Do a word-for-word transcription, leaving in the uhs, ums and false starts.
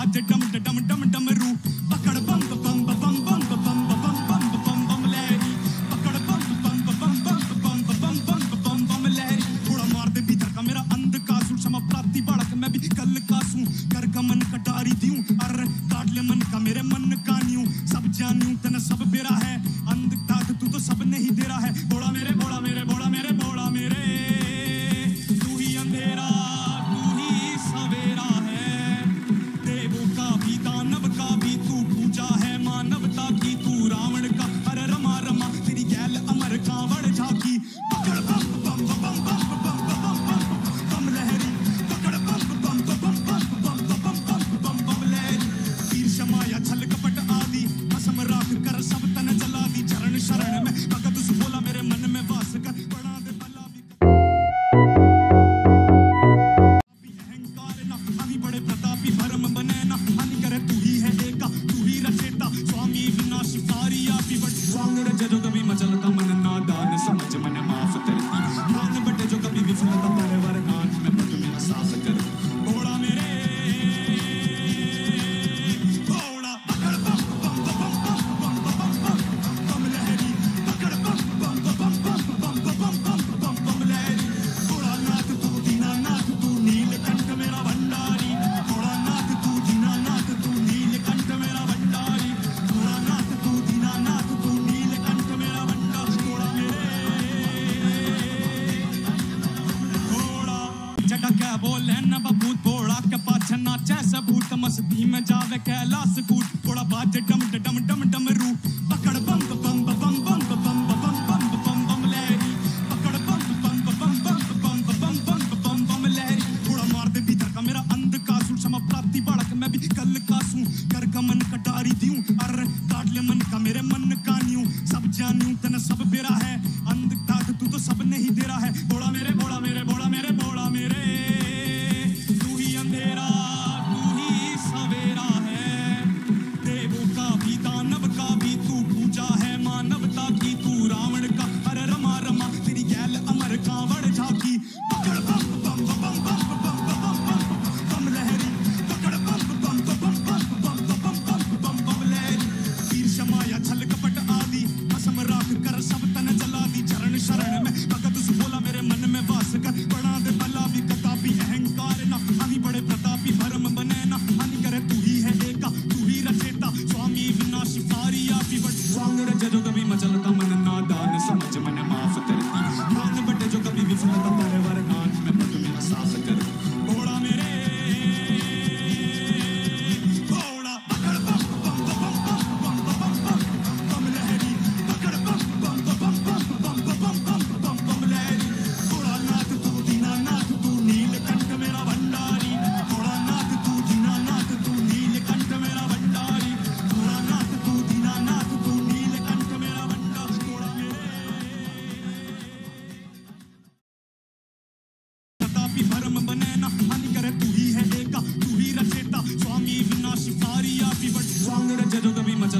बाज डम डम डम डमरू पकड़ बम बम बम बम बम बम बम बम बम लहरी पकड़ बम बम बम बम बम बम बम बम बम लहरी थोड़ा मार दे भीतर का मेरा अंध कासू क्षमा प्राप्ति बाड़क मैं भी कल कासू कर का मन कटारी दियूं अर काट ले मन का मेरे मन कानियूं सब जानियूं तना सब बेरा है अंध काट तू तो सब नहीं दे रहा है बोड़ा मेरे बोड़ा मेरे बोड़ा मेरे बोड़ा मेरे तू ही अंधेरा स्वामी विनाशी पारी आपी बट स्वांग रजो कभी मचल